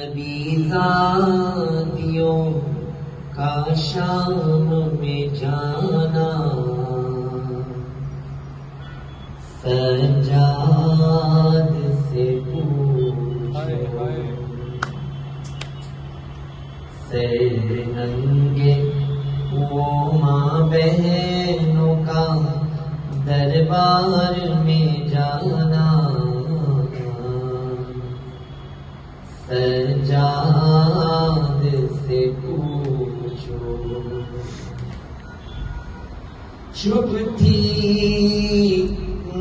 نبی زادیوں کا شام میں جانا سجاد سے پوچھو سے ننگے وہ ماں بہنوں کا دربار میں جانا سجاد سے پوچھو چپ تھی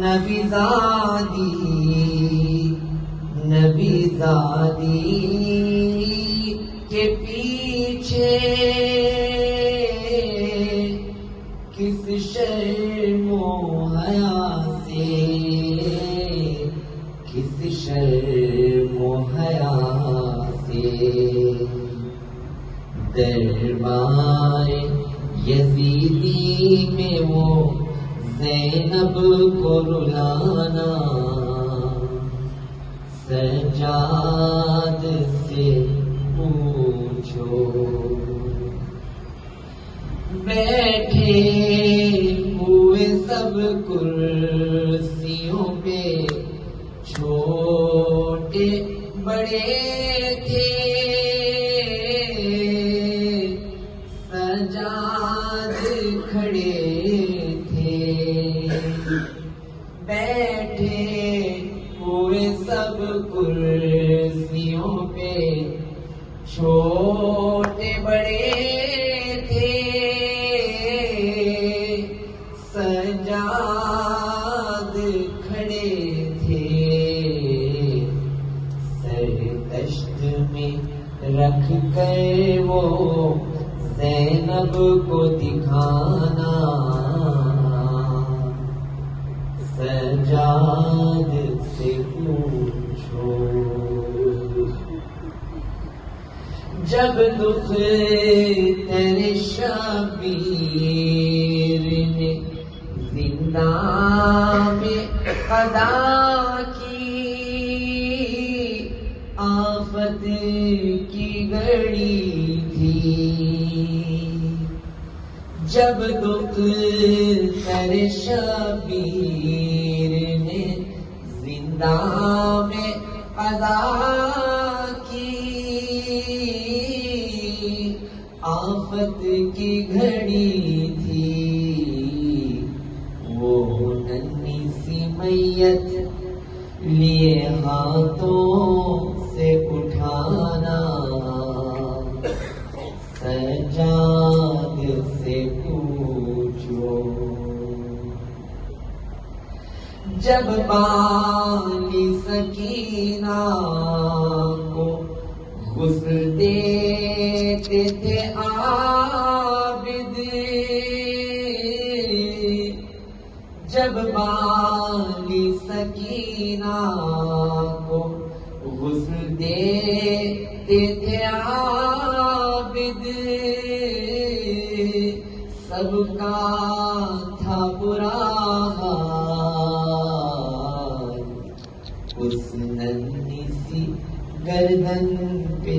نبی زادی کے پیچھے کس شرم و حیا سے دربار یزیدی میں وہ زینب کو رلانا سجاد سے پوچھو بیٹھے ہوئے سب کرسیوں پہ چھوٹے بڑے تھے سجاد کھڑے بیٹھے ہوئے سب کرسیوں پہ چھوٹے بڑے تھے سجاد کھڑے تھے سرتشت میں رکھ کر وہ زینب کو دکھانا سجاد سے پوچھو جب دکھ تیرے شبیر نے زندہ میں قضا کی آفت کی گھڑی تھی جب دکھ تیرے شبیر میں قضا کی آفت کی گھڑی تھی وہ ننی سی میت لیے ہاتھوں سے اٹھانا سجاد سے پوچھو جب بانی سکینہ کو غسل دیتے تھے عابد جب بانی سکینہ کو غسل دیتے تھے عابد سب کا تھا برا اس ننی سی گردن پہ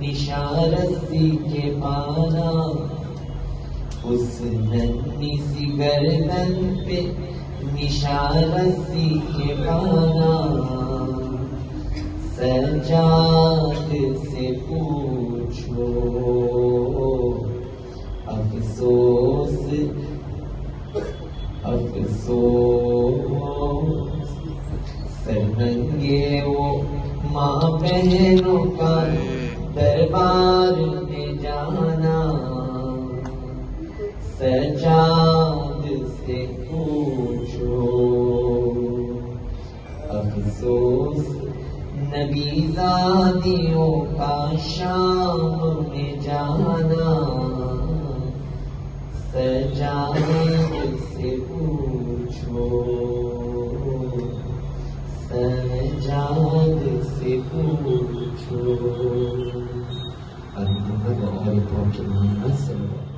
نشان رسی کے پانا اس ننی سی گردن پہ نشان رسی کے پانا سجاد سے پوچھو افسوس سرنگے وہ ماں بہنوں کا دربار میں جانا سجاد سے پوچھو افسوس نبی زادیوں کا شام میں جانا سجاد سے پوچھو سجاد سے پوچھو